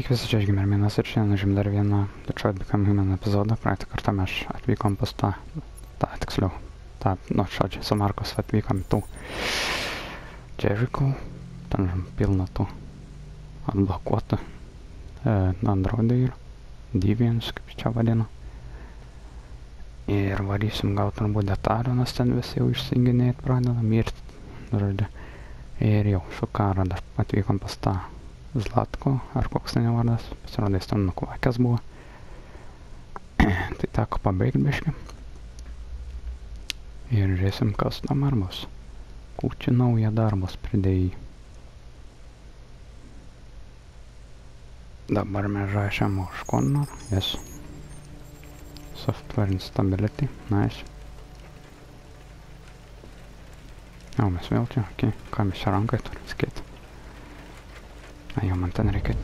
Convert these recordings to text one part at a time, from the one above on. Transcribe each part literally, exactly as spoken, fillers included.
Ich wysyłać gmermi nasycznie na ziemi drewniana, do czego become human epizoda, projekt karta masz, atwikam posta, tak, tak slow, tak, no szodzi, so Marcus atwikam tu, Jericho, tam pil na tu, odblokłata, na androidy, Deviants, kapicza wadina, i rwali sam gautam bo dataro na stan wysył już singinet, prawda, na mirt, drożdże, i rio, szukara, da, atwikam posta, Zlatko, ar koks ten vardas, pasirodė, jis ten nukvakęs buvo. Tai teko pabaigti biškį. Ir žiūrėsim, kas tam ar bus. Kūčių nauja darbos pridėjai. Dabar mes žaišėm už Connor, yes. Software instability, nice. Jau mes vėl čia, ok, ką mes čia rankai turi skėti. A jo, man ten reikia...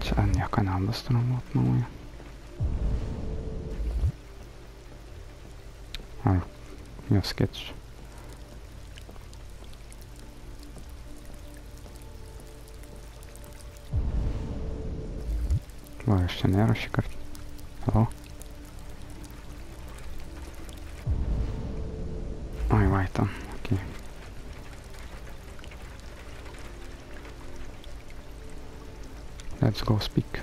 Čia nieko nebus turbūt nauja. Ar... Jau skėčiu. Va, aš čia nėra šį kartą. Hello. Oi, vai ten. Okei. Let's go speak.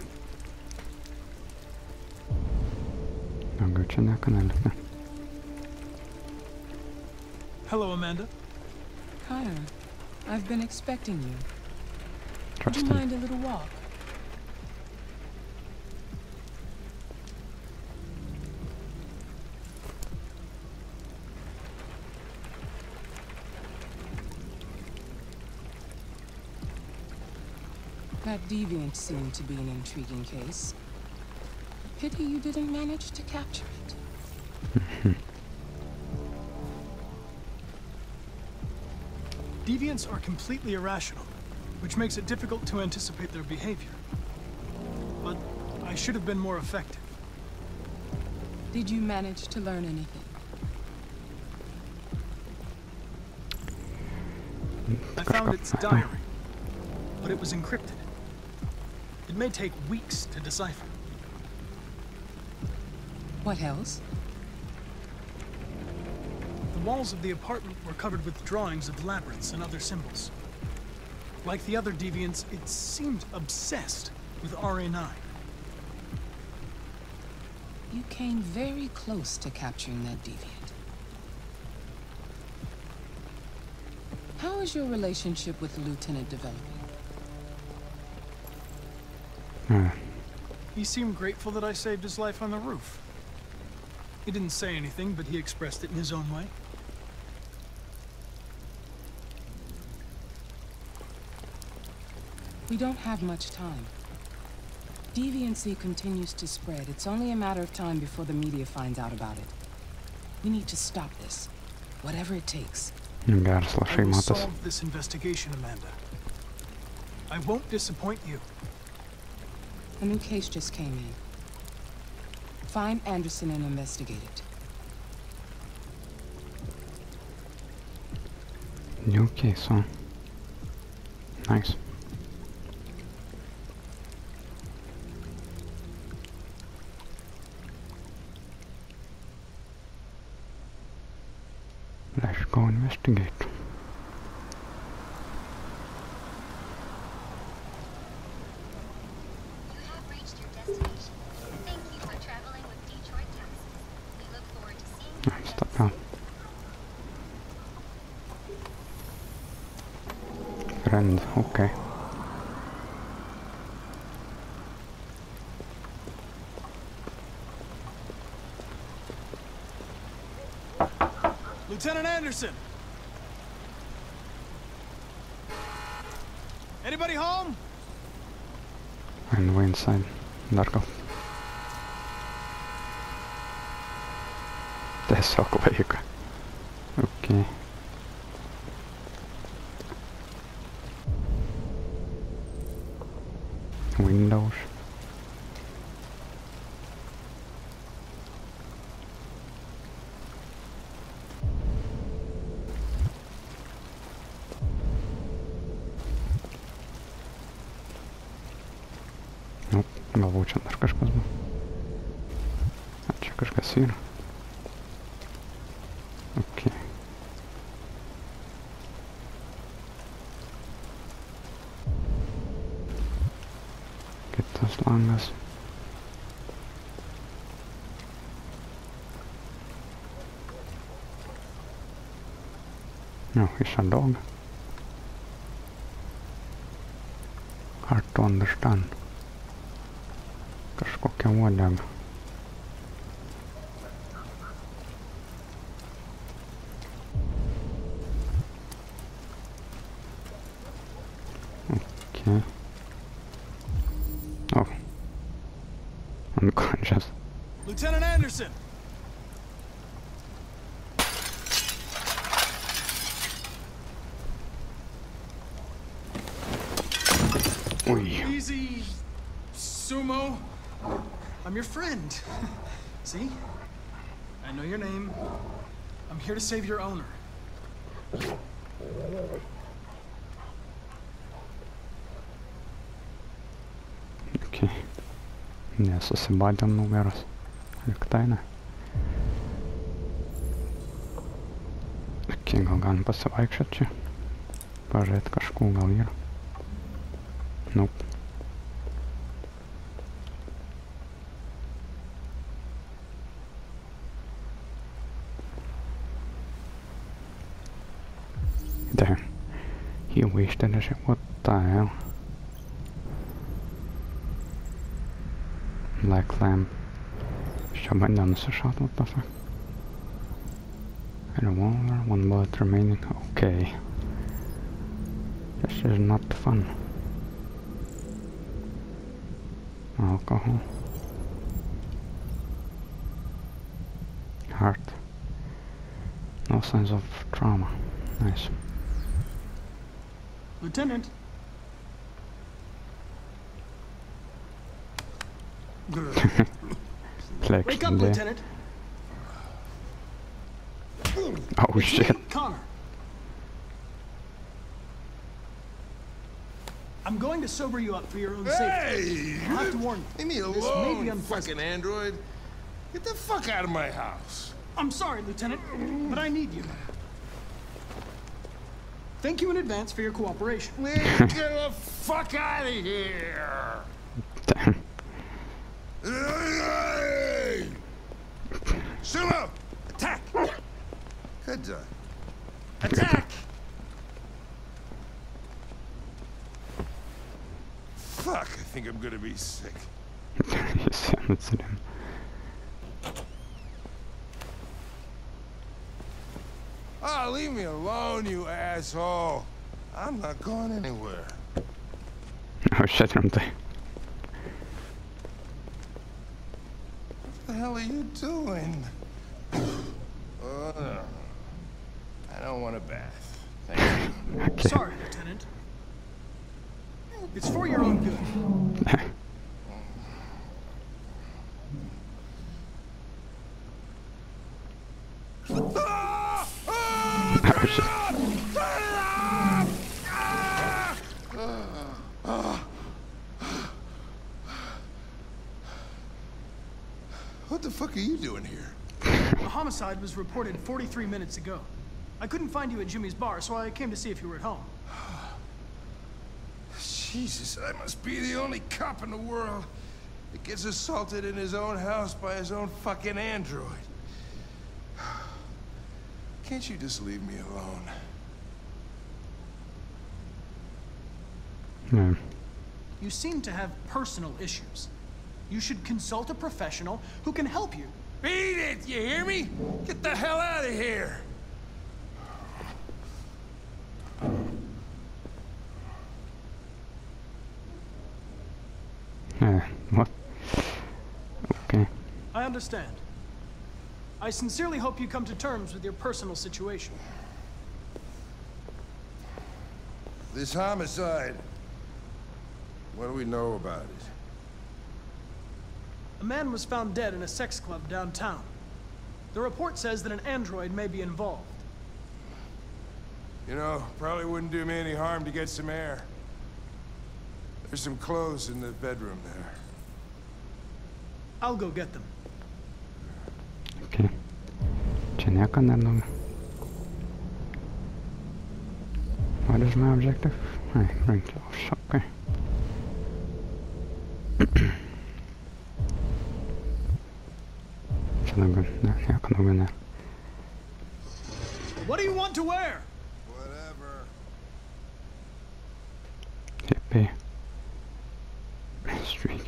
Hello, Amanda. Connor, I've been expecting you. Trust Would you mind him. a little walk? That deviant seemed to be an intriguing case. Pity you didn't manage to capture it. Deviants are completely irrational, which makes it difficult to anticipate their behavior. But I should have been more effective. Did you manage to learn anything? I found its diary, but it was encrypted. It may take weeks to decipher. What else? The walls of the apartment were covered with drawings of labyrinths and other symbols. Like the other deviants, it seemed obsessed with R A nine. You came very close to capturing that deviant. How is your relationship with the Lieutenant developing? Hmm. He seemed grateful that I saved his life on the roof. He didn't say anything, but he expressed it in his own way. We don't have much time. Deviancy continues to spread. It's only a matter of time before the media finds out about it. We need to stop this, whatever it takes. I will solve this investigation, Amanda. I won't disappoint you. A new case just came in. Find Anderson and investigate it. New case, huh? Nice. Let's go investigate. Okay. Lieutenant Anderson. Anybody home? And we're inside. Narco. That's so quick. Okay. Windows. Nope, ma volt sem narkas közben. Hát csak közben szűr. Oké. Get as long as... No, it's a dog. Hard to understand. Because I can watch them. Okay. Oh. I'm conscious. Lieutenant Anderson! Easy, Sumo. I'm your friend. See? I know your name. I'm here to save your owner. Okay. Не сосебать там много раз. Как тайна. Окей, голган пособай кшатче. Пожет кашку галир. Nope. There. He wasted a shit. What the hell? Black lamp. Should I done a shot? What the fuck? I don't want one bullet remaining. Okay. This is not fun. Alcohol. Heart. No signs of trauma. Nice. Lieutenant. Wake up, there. Lieutenant. Oh shit. Connor. I'm going to sober you up for your own safety. Hey! I have to warn you. Leave me alone, this may be fucking android. Get the fuck out of my house. I'm sorry, Lieutenant, but I need you. Thank you in advance for your cooperation. Man, get the fuck out of here. Damn. Hey! Sumo! Attack! Good job. Attack! Fuck, I think I'm gonna be sick. You sounded to him. Ah, leave me alone, you asshole. I'm not going anywhere. Oh shit, I'm there. What the hell are you doing? uh, I don't want a bath. Thank you. Okay. Sorry, Lieutenant. It's for your own good. What the fuck are you doing here? The homicide was reported forty-three minutes ago. I couldn't find you at Jimmy's bar, so I came to see if you were at home. Jesus, I must be the only cop in the world that gets assaulted in his own house by his own fucking android. Can't you just leave me alone? Hmm. You seem to have personal issues. You should consult a professional who can help you. Beat it, you hear me? Get the hell out of here! What? Okay. I understand. I sincerely hope you come to terms with your personal situation. This homicide. What do we know about it? A man was found dead in a sex club downtown. The report says that an android may be involved. You know, probably wouldn't do me any harm to get some air. There's some clothes in the bedroom there. I'll go get them. Okay. Ce ne-a când am numai. What is my objective? Hey, bring clothes. Okay. What do you want to wear? Whatever. Hippie. Street.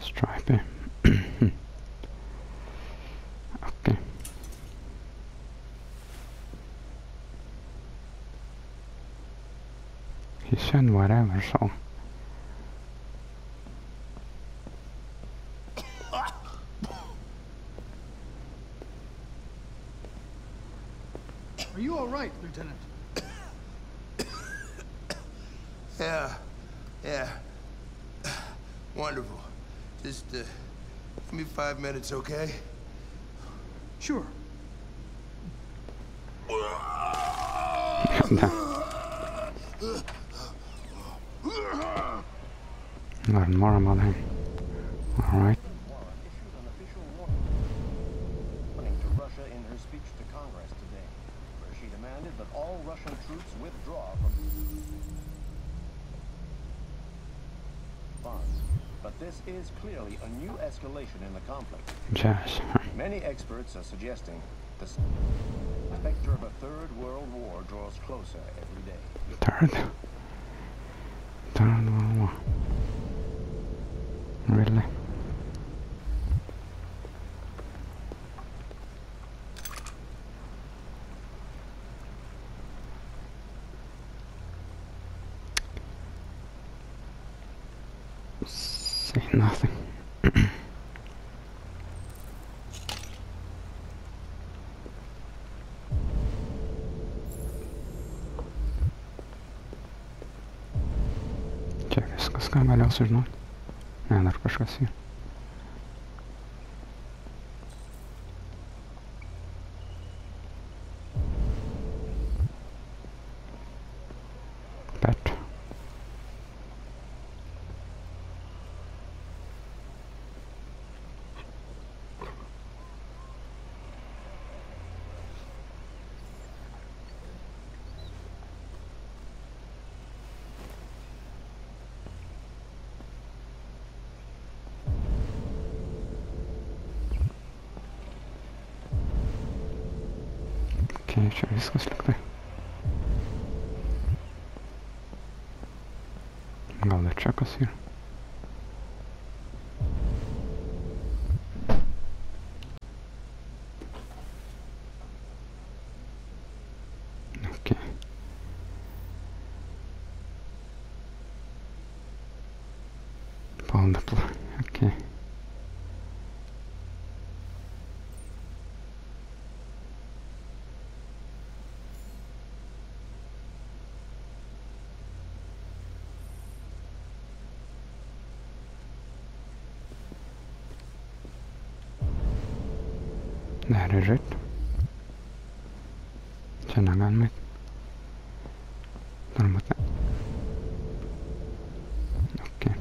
Stripey. Okay. He said whatever, so. Are you all right, Lieutenant? Yeah, yeah. Wonderful. Just uh, give me five minutes, okay? Sure. Learn more about him. All right. Is clearly a new escalation in the conflict. Yes. Many experts are suggesting the specter of a third world war draws closer every day. Third? Third world war. Really? Nothing. Чекай, скаскан валялся же, ну? А, даже пошла си. Еще виск слегка. Главное, чека сир. Окей. Полный план. Окей. That is it. So now I'm with. Don't that. Okay.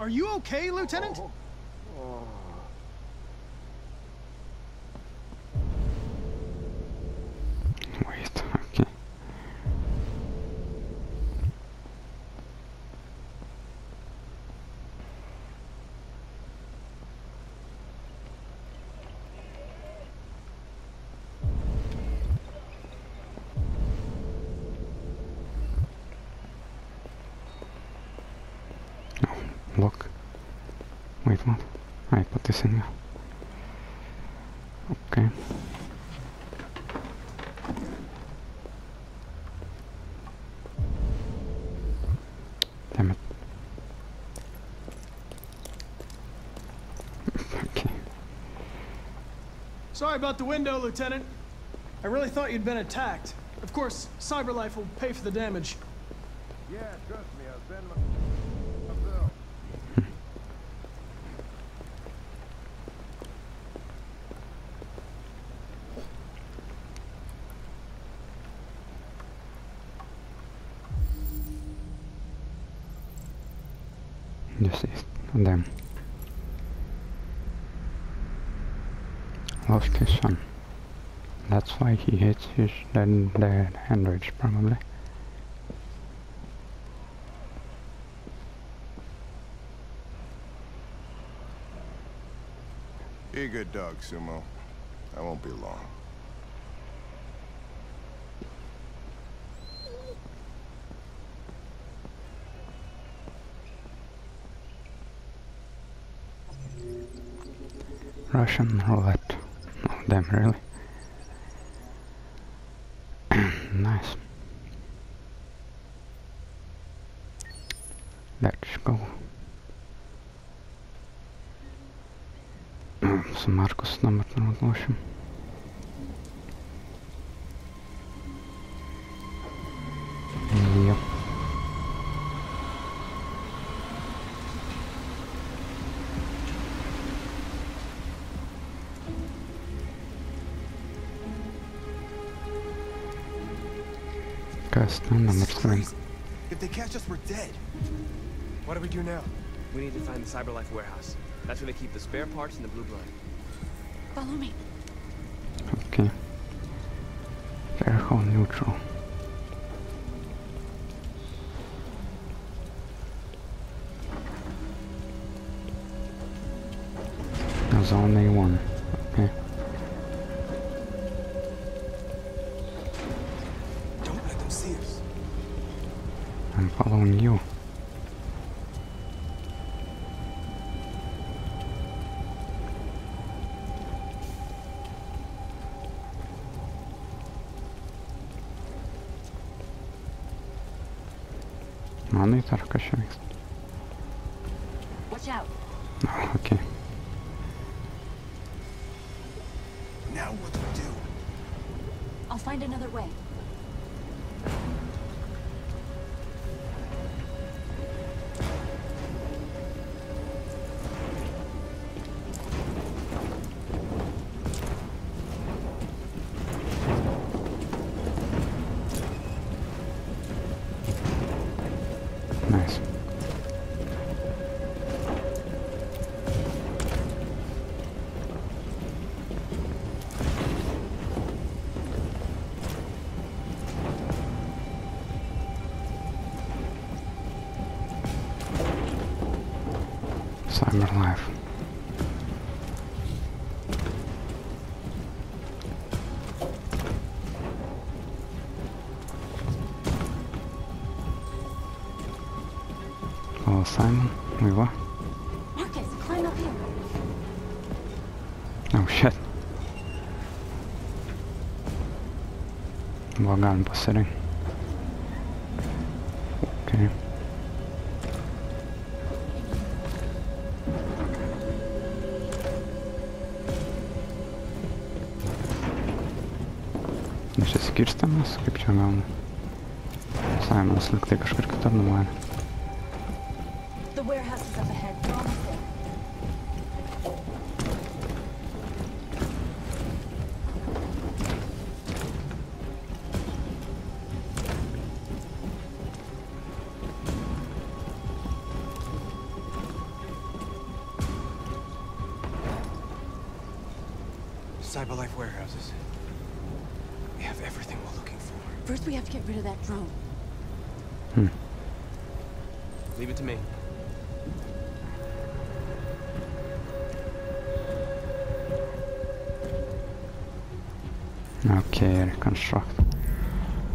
Are you okay, Lieutenant? Oh. Oh. Wait. Okay. Lock. Wait, what? I put this in here. Okay. Damn it. Okay. Sorry about the window, Lieutenant. I really thought you'd been attacked. Of course, CyberLife will pay for the damage. Yeah, trust me, I've been... Just east of them. Lost his son. That's why he hates his dead, dead androids, probably. Be a good dog, Sumo. I won't be long. Russian roulette. Oh, damn, really? Nice. Let's go. С Маркус номер там, в общем. If they catch us, we're dead. What do we do now? We need to find the CyberLife warehouse. That's where they keep the spare parts and the blue blood. Follow me. Okay. Careful, neutral. There's only one. Okay. I'm following you. Money tarka się jest. Watch out. Oh, okay. Now what do we do? I'll find another way. CyberLife. Oh, Simon, we were. Marcus, climb up here. Oh shit. We're gone, but sitting. Okay. Kirsten is captured. Simon's looked like a shark at the moment. The warehouse is up ahead. CyberLife warehouses. We have everything we're looking for. First, we have to get rid of that drone. Hmm. Leave it to me. Okay, reconstruct.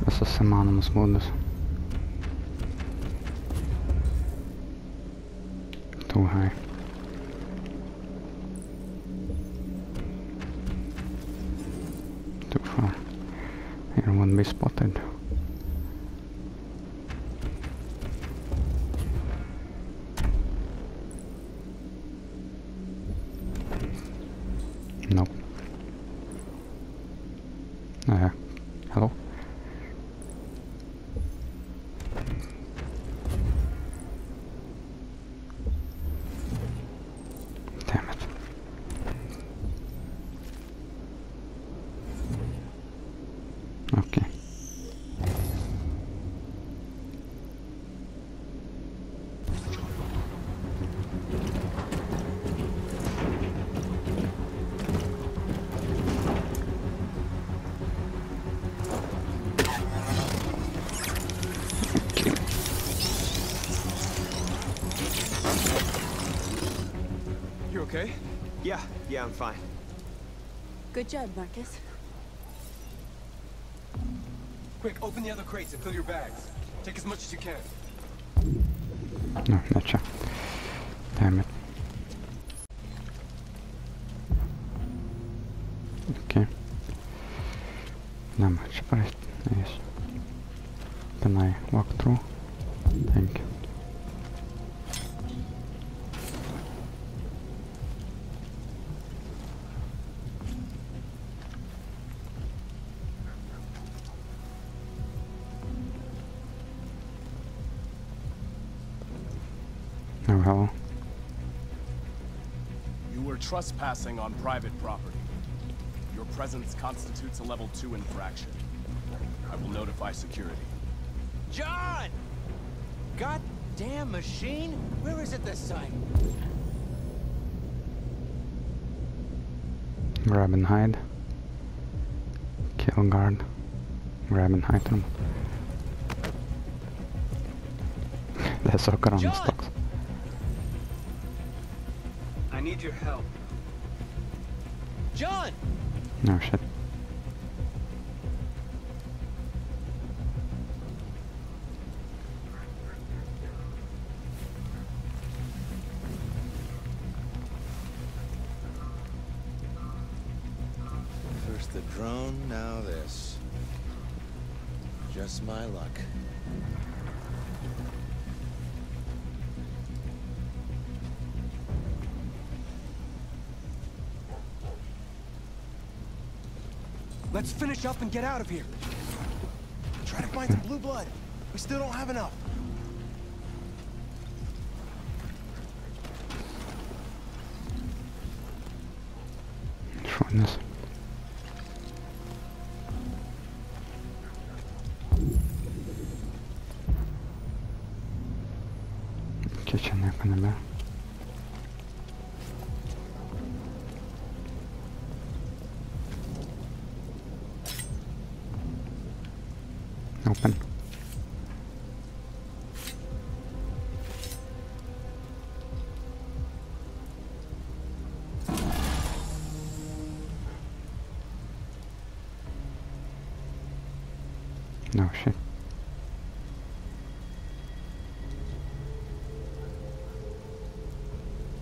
This is synonymous modus. Too high. Too far. Here won't be spotted. Nope. Uh, hello? Damn it. Okay. Yeah, yeah, I'm fine. Good job, Marcus. Quick, open the other crates and fill your bags. Take as much as you can. No, not sure. Damn it. Okay. Not much, but yes. Can I walk through? Thank you. Hello. You were trespassing on private property. Your presence constitutes a level two infraction. I will notify security. John! Goddamn machine! Where is it this time? Grab and hide. Kill guard. Grab and hide them. That's soccer on the stocks. I need your help. John! No shit. First the drone, now this. Just my luck. Let's finish up and get out of here. Try to find some blue blood. We still don't have enough. Trying this. Kitchen up in the middle. Open. No shit.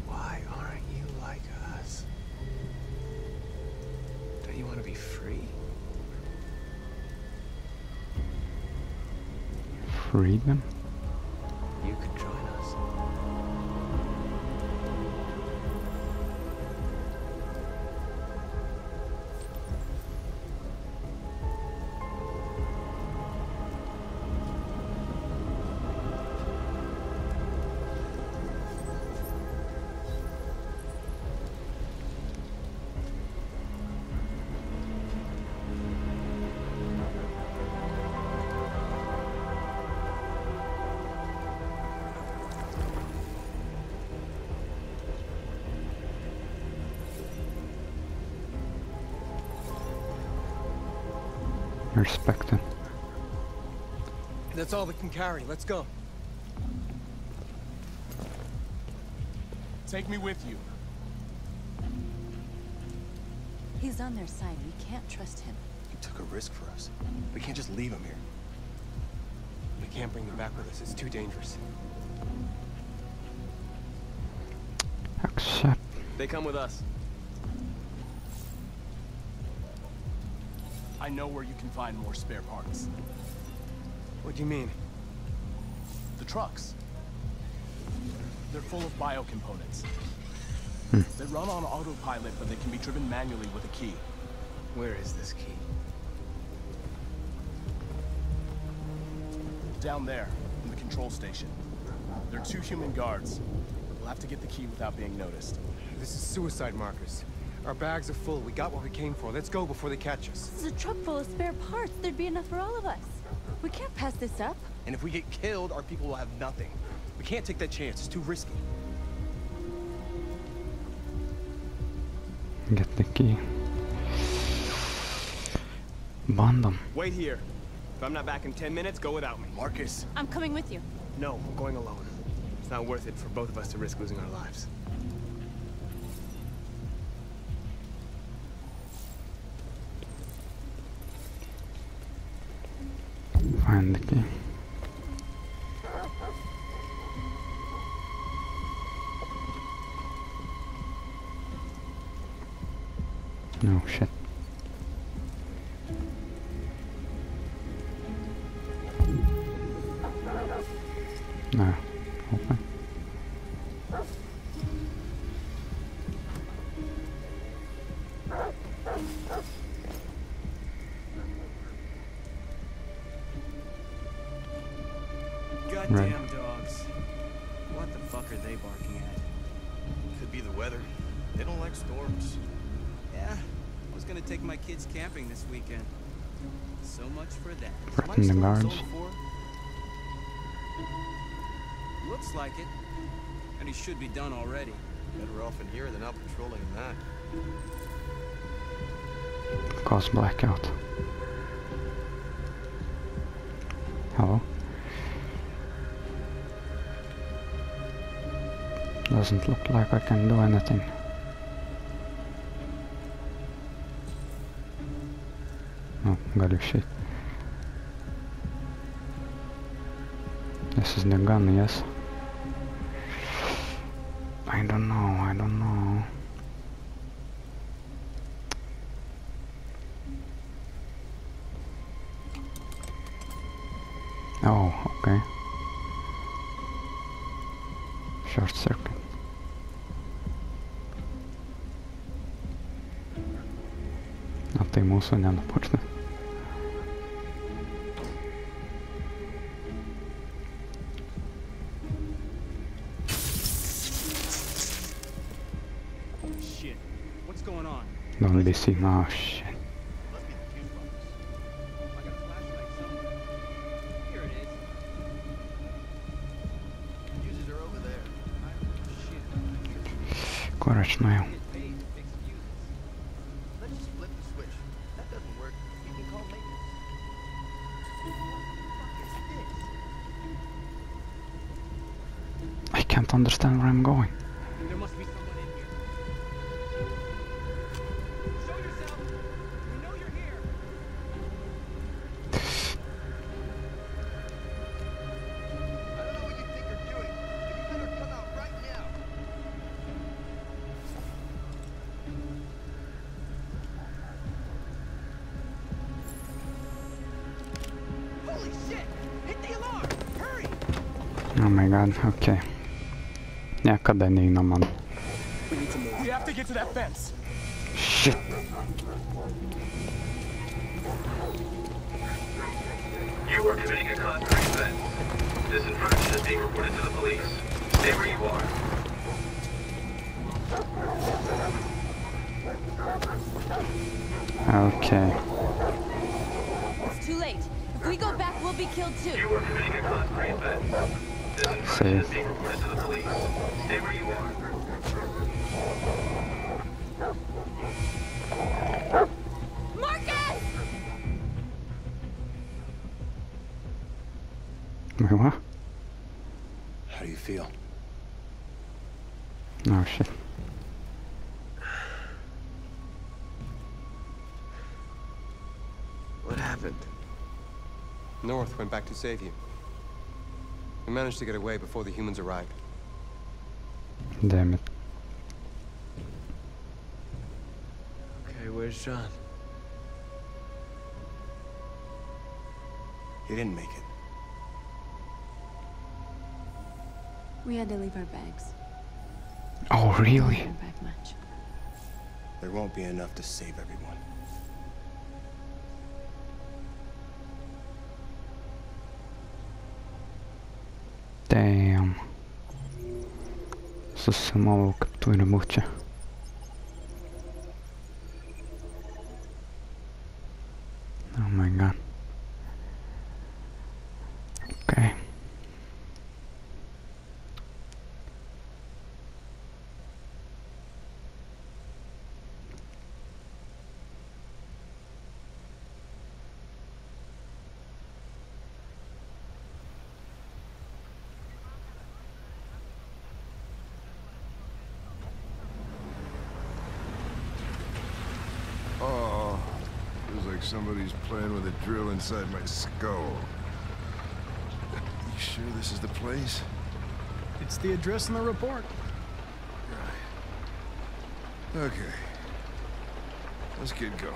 Why aren't you like us? Don't you want to be free? Read them. You could join us. Respect them. That's all we can carry. Let's go. Take me with you. He's on their side. We can't trust him. He took a risk for us. We can't just leave him here. We can't bring them back with us. It's too dangerous. Accept. They come with us. I know where you can find more spare parts. What do you mean? The trucks. They're full of biocomponents. Hmm. They run on autopilot, but they can be driven manually with a key. Where is this key? Down there, in the control station. There are two human guards. We'll have to get the key without being noticed. This is suicide, Marcus. Our bags are full. We got what we came for. Let's go before they catch us. This is a truck full of spare parts. There'd be enough for all of us. We can't pass this up. And if we get killed, our people will have nothing. We can't take that chance. It's too risky. Get the key. Bond them. Wait here. If I'm not back in ten minutes, go without me. Marcus. I'm coming with you. No, I'm going alone. It's not worth it for both of us to risk losing our lives. behind the game. No shit. No. Open. Goddamn dogs. What the fuck are they barking at? Could be the weather. They don't like storms. Yeah. I was gonna take my kids camping this weekend. So much for that. Threaten the guards. Looks like it. And he should be done already. Better off in here than out patrolling that. Cause blackout. Hello? Doesn't look like I can do anything. Oh, got your shit. This is the gun, yes? I don't know, I don't know. Oh, okay. Short circuit. А ты ему сегодня на почту. Don't be seen. Oh shit. Courage now. Let's just flip the switch. That doesn't work. We can call maintenance. I can't understand where I'm going. Oh my god, okay. Yeah, cut that name, man. We need to move. We have to get to that fence. Shit. You are committing a concrete event. This infraction is being reported to the police. Stay where you are. Okay. It's too late. If we go back, we'll be killed too. You are committing a concrete event. See. Marcus! What? How do you feel? Oh shit. What happened? North went back to save you. We managed to get away before the humans arrived. Damn it. Okay, where's John? He didn't make it. We had to leave our bags. Oh, really? Didn't bring back much. There won't be enough to save everyone. Damn. This is Sumo capture butcher. Oh my god. Okay. Somebody's playing with a drill inside my skull. sure this is the place? It's the address in the report. Right. Okay. Let's get going.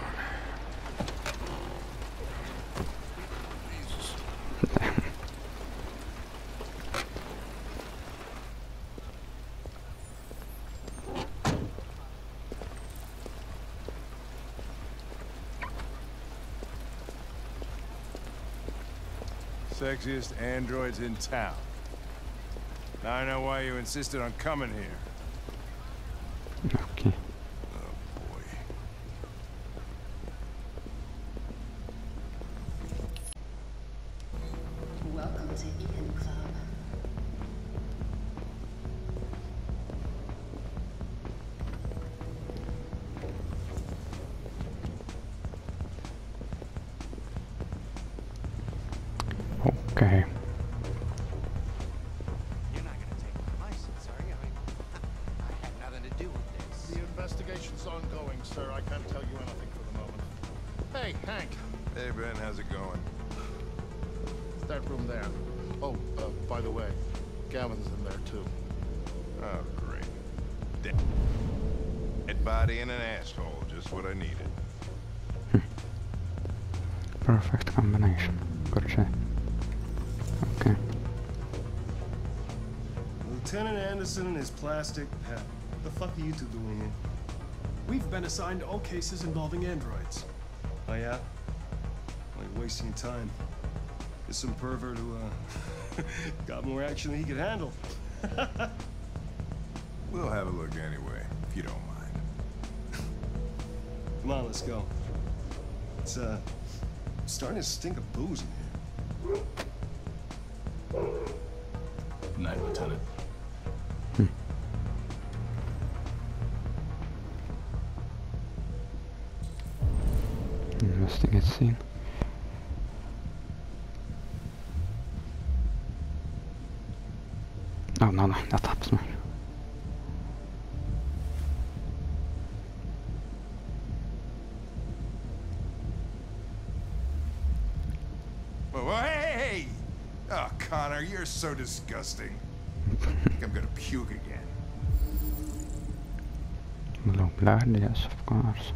Sexiest androids in town. Now I know why you insisted on coming here. Okay. Oh boy. Welcome to Eden Club. Okay. You're not gonna take my license, are you? I mean, I had nothing to do with this. The investigation's ongoing, sir. I can't tell you anything for the moment. Hey, Hank. Hey, Ben. How's it going? It's that room there. Oh, uh, by the way, Gavin's in there too. Oh, great. Dead, Dead body and an asshole. Just what I needed. Hmm. Perfect combination. Gotcha. Okay. Lieutenant Anderson and his plastic pet. What the fuck are you two doing here? We've been assigned all cases involving androids. Oh yeah? Like wasting time. There's some pervert who uh, got more action than he could handle. We'll have a look anyway, if you don't mind. Come on, let's go. It's uh, starting to stink of booze in here. Good night, Lieutenant. Hmm. Interesting, it seems. Oh, no, no, not up smash. Connor, you're so disgusting. I think I'm gonna puke again. Low blood, yes, of course.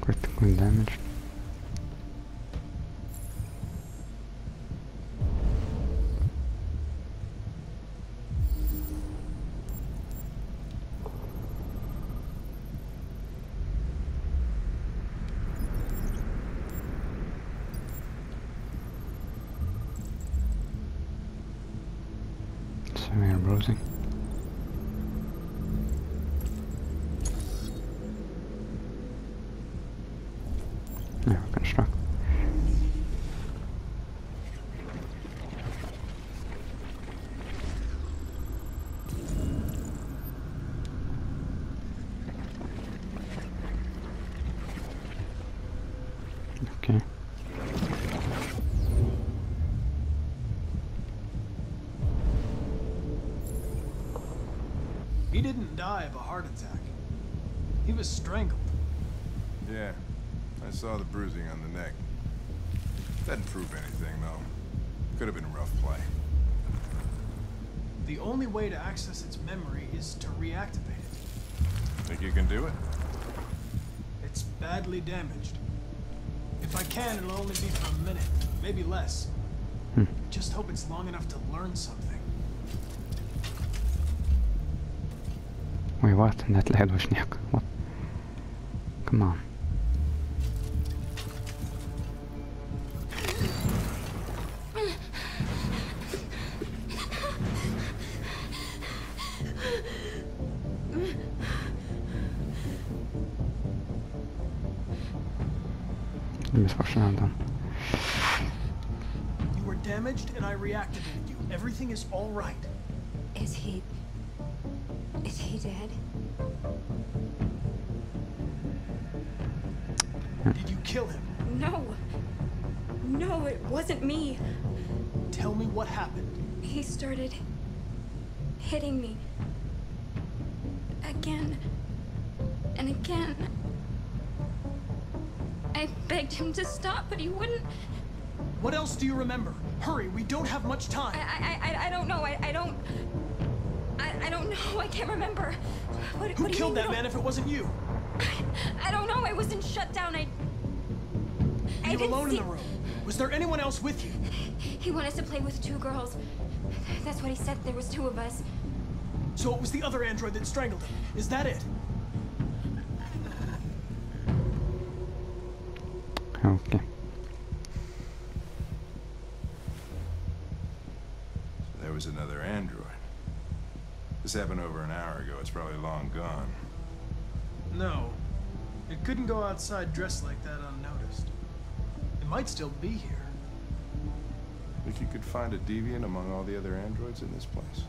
Critical damage. Browsing. Yeah, we're construct. Okay. He didn't die of a heart attack. He was strangled. Yeah, I saw the bruising on the neck. Doesn't prove anything, though. Could have been rough play. The only way to access its memory is to reactivate it. Think you can do it? It's badly damaged. If I can, it'll only be for a minute, maybe less. Hmm. Just hope it's long enough to learn something. Wait, what? That led was neck. What? Come on. You were damaged and I reactivated you. Everything is all right. Is he... Is he dead? Did you kill him? No. No, it wasn't me. Tell me what happened. He started hitting me. Again. And again. I begged him to stop, but he wouldn't. What else do you remember? Hurry, we don't have much time. I, I, I, I don't know. I, I don't. I, I don't know. I can't remember. What, Who what killed do you mean? that man? If it wasn't you, I, I don't know. I wasn't shut down. I. You were alone see... in the room. Was there anyone else with you? He wanted to play with two girls. That's what he said. There was two of us. So it was the other android that strangled him. Is that it? Okay. So there was another android. This happened over an hour ago. It's probably long gone. No. It couldn't go outside dressed like that unnoticed. It might still be here. Think you could find a deviant among all the other androids in this place?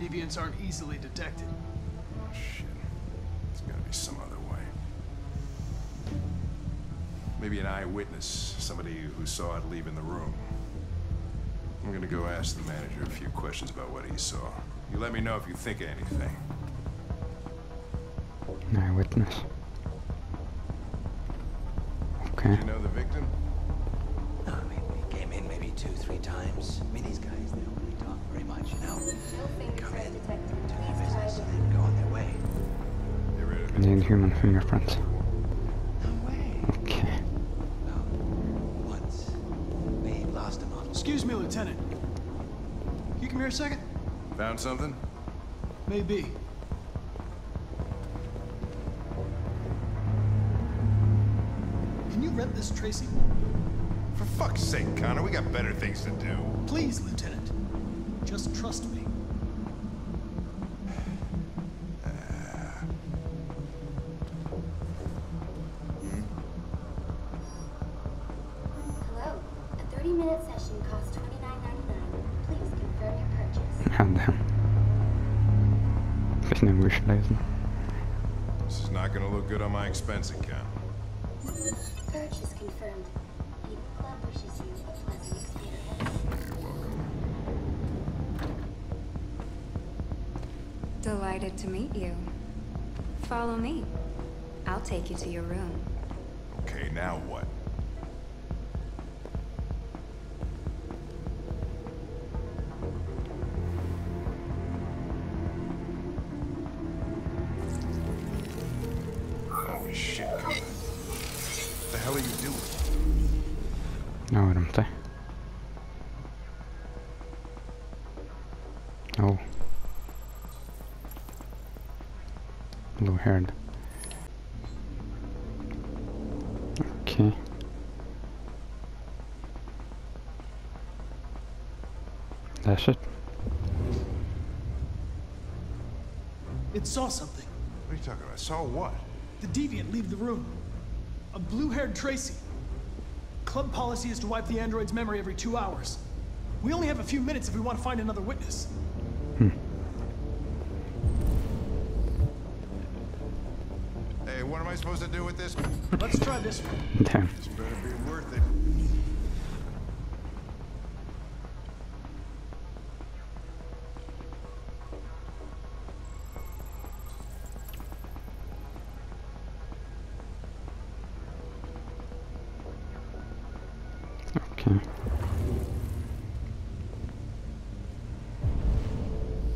Deviants aren't easily detected. Oh, shit. There's gotta be some other way. Maybe an eyewitness, somebody who saw it leaving the room. I'm gonna go ask the manager a few questions about what he saw. You let me know if you think of anything. An eyewitness. Okay. Did you know the victim? No, I mean, he came in maybe two, three times. I mean, these guys, they don't really talk very much, you know? They come in, do their business, and then go on their way. I need human fingerprints. Excuse me, Lieutenant. You come here a second? Found something? Maybe. Can you rent this, Tracy? For fuck's sake, Connor, we got better things to do. Please, Lieutenant. Just trust me. Uh, hmm? Hello. A thirty minute session costs twenty-nine ninety-nine. Please confirm your purchase. And then. This is not going to look good on my expense account. Purchase confirmed. Delighted to meet you. Follow me. I'll take you to your room. Okay, now what? Holy shit, Connor. What the hell are you doing? No, I don't think. Oh. Blue-haired. Okay. That's it. It saw something. What are you talking about? Saw what? The deviant leave the room. A blue-haired Tracy. Club policy is to wipe the android's memory every two hours. We only have a few minutes if we want to find another witness. Hmm. Hey, what am I supposed to do with this? Let's try this one. Damn. This better be worth it.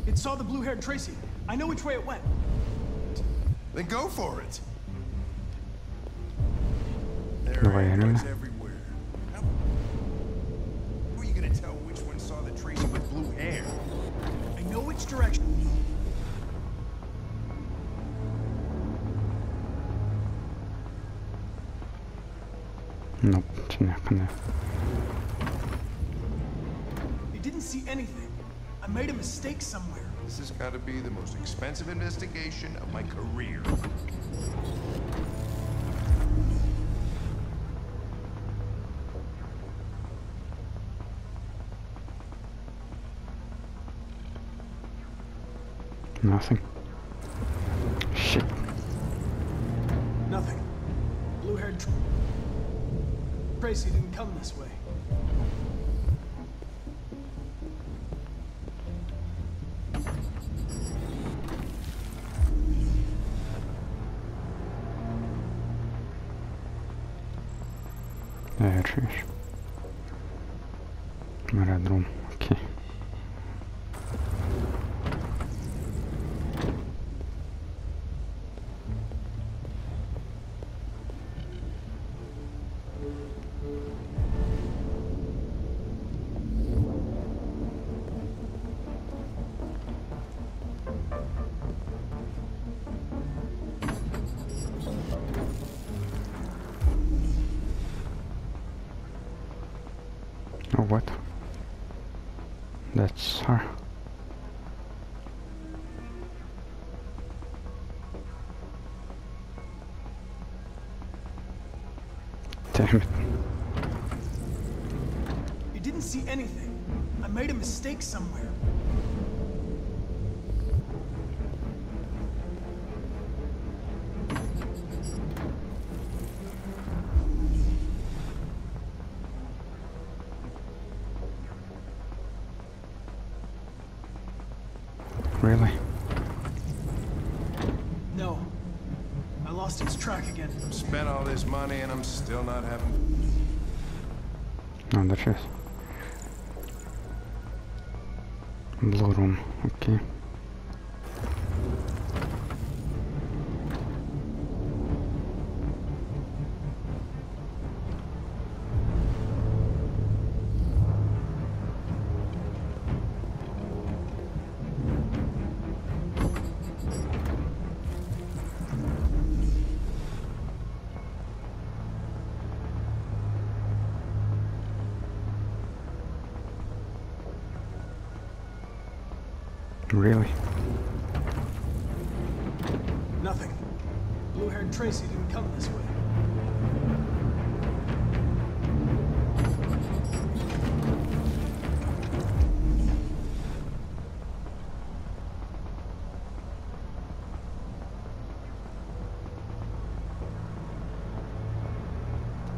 It saw the blue-haired Tracy. I know which way it went. Then go for it. There are androids everywhere. How... Who are you gonna tell which one saw the Tracy with blue hair? I know which direction. Nope, it's not gonna. They didn't see anything. I made a mistake somewhere. This has got to be the most expensive investigation of my career. Nothing. Shit. Nothing. Blue-haired Tracy didn't come this way. Aerfish. Aerodrome, ok. Oh, what? That's her. Damn it. You didn't see anything. I made a mistake somewhere. Really? No. I lost its track again. I've spent all this money and I'm still not having... Oh, that's it. Blue room, okay. Really? Nothing. Blue-haired Tracy didn't come this way.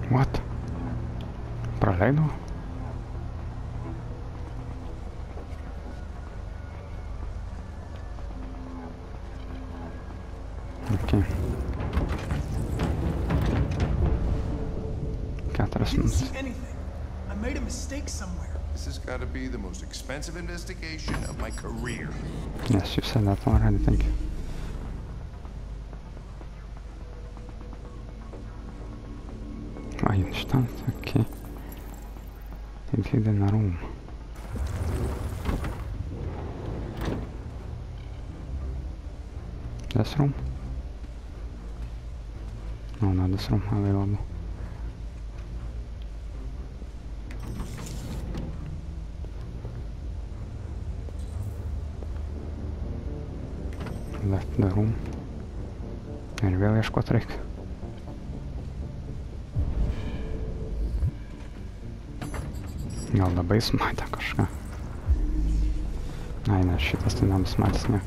What? Paralelo? Okay. Got I didn't see anything. I made a mistake somewhere. This has got to be the most expensive investigation of my career. Yes, you said that already, I think. I understand. Okay. If you didn't room. This room? No, not this room, available. Left the room. And really acho que o trick. Gal labai smaitė kažką. Ai ne, šitas tai nebesmaitės, ne.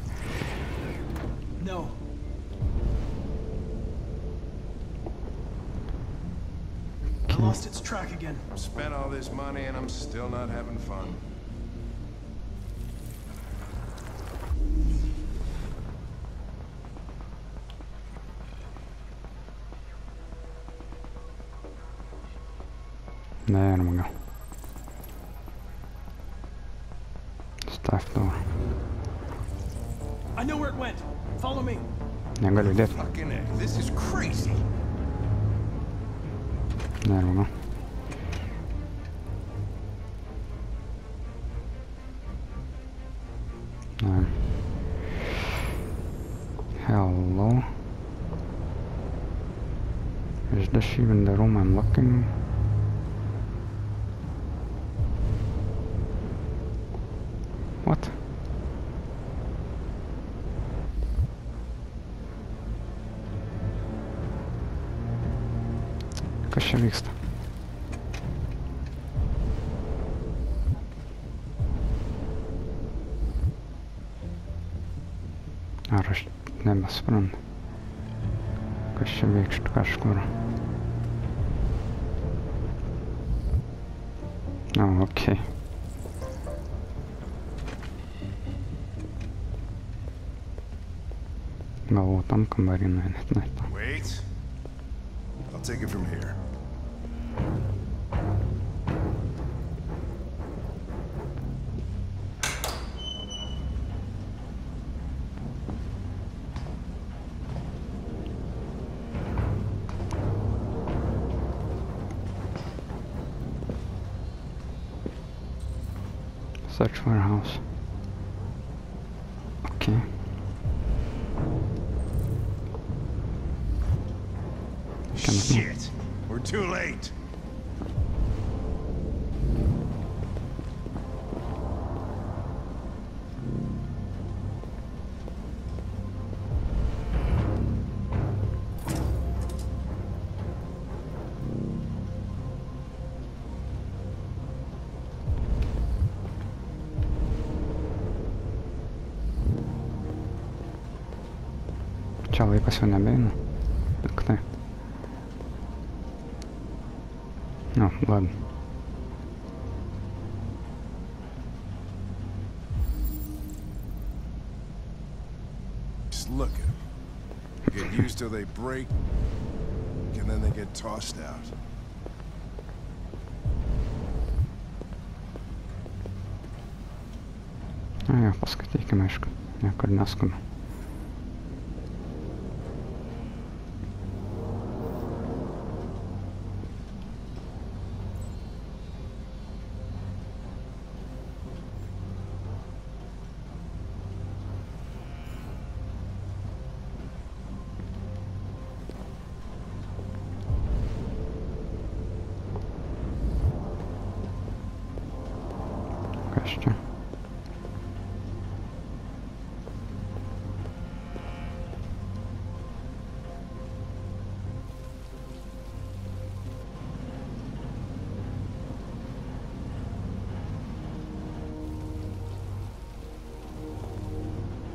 Lost its track again. Spent all this money and I'm still not having fun. There we go. Staff door. I know where it went. Follow me. I'm gonna do that. This is crazy. There we go. Uh, hello. Is this even the room I'm looking? What? Ще вікста. Араш немас прон. Ще вікшт кашкура. Ну, окей. Ну, там комбарина, я не знаю. Wait. I'll take it from here. Search warehouse. Okay. Shit, we're too late. Ciao, vi passione bene? Как-то... Ну, ладно. Just look at them. You get used till they break, and then they get tossed out. А я пускайте кимешку, я корнаском.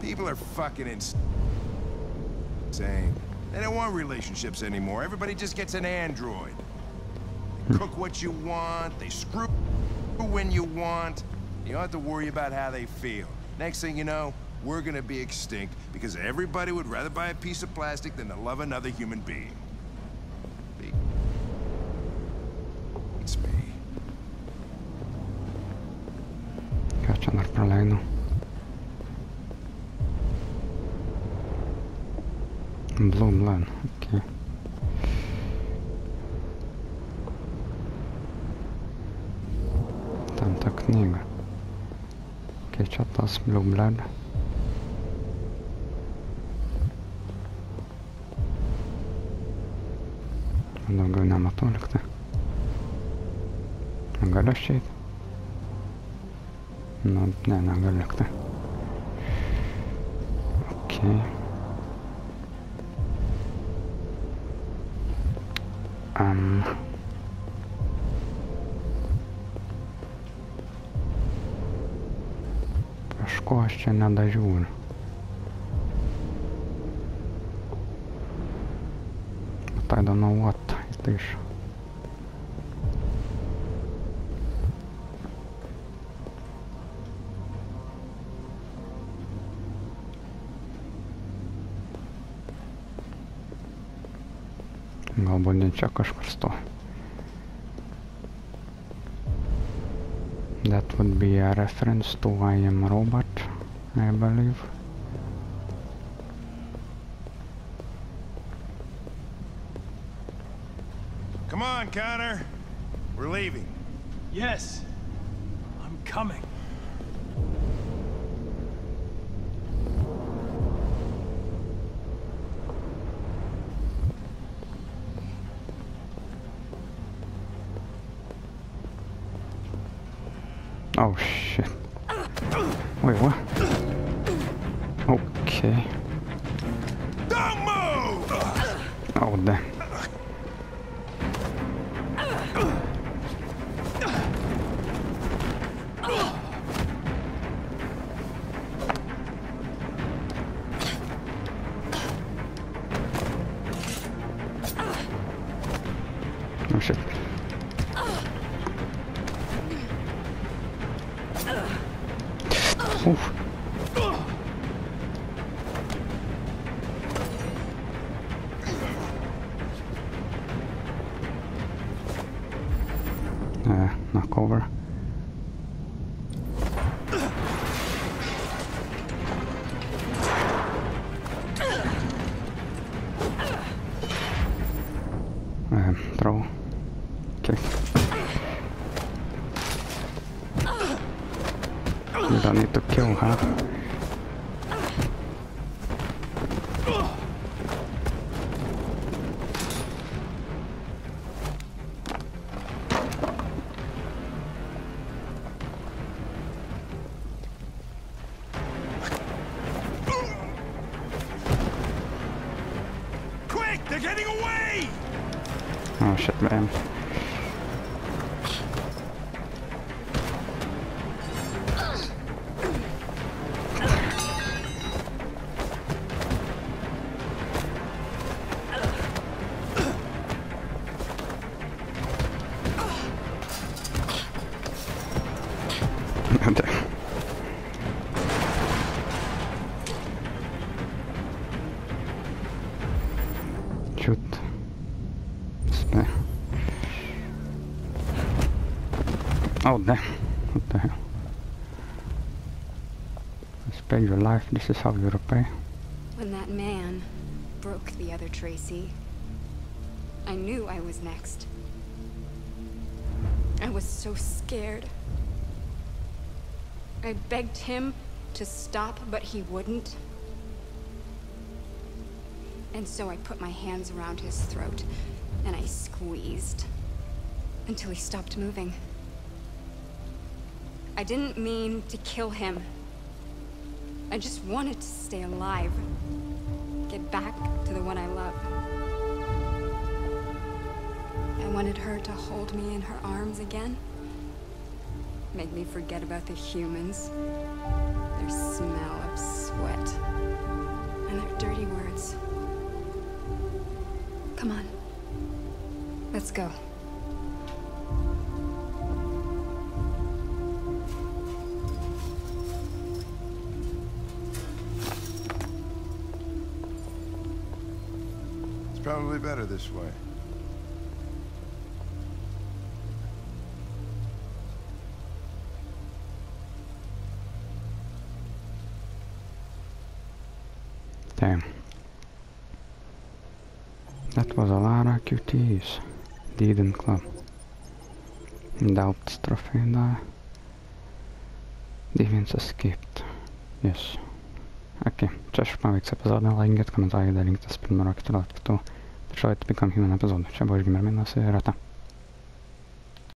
People are fucking insane. They don't want relationships anymore. Everybody just gets an android. They cook what you want, they screw when you want. You don't have to worry about how they feel. Next thing you know, we're gonna be extinct because everybody would rather buy a piece of plastic than to love another human being. It's me. Gotcha, not Carolina. Bloom line, okay. Там та книга. Окей, okay, что-то с Bloom line. Много говна мотолик-то. Наголя щит. Ну, не, наголя-то. Окей. Okay. Um, Пашко ще на дежур. But I don't know what it is. That would be a reference to I Am Robot, I believe. Come on, Connor. We're leaving. Yes, I'm coming. Oh shit. Wait, what? Okay. Don't move! Oh damn. Oh shit. Oof. Uh, knock over. Uh, throw. Okay. We don't need to kill her. Oh damn, what the hell. Spare your life, this is how you repay. When that man broke the other Tracy, I knew I was next. I was so scared. I begged him to stop, but he wouldn't. And so I put my hands around his throat, and I squeezed until he stopped moving. I didn't mean to kill him. I just wanted to stay alive. Get back to the one I love. I wanted her to hold me in her arms again. Make me forget about the humans. Their smell of sweat. And their dirty words. Come on. Let's go. Probably better this way. Damn. That was a lot of Q Ts. The Eden Club. In the catastrophe, the Deviants escaped. Yes. Okay, cześć, mamy X epizod, like, get, komentarze, link to spin more, który to try to become human episode. Trzeba już wymiarmy na serata.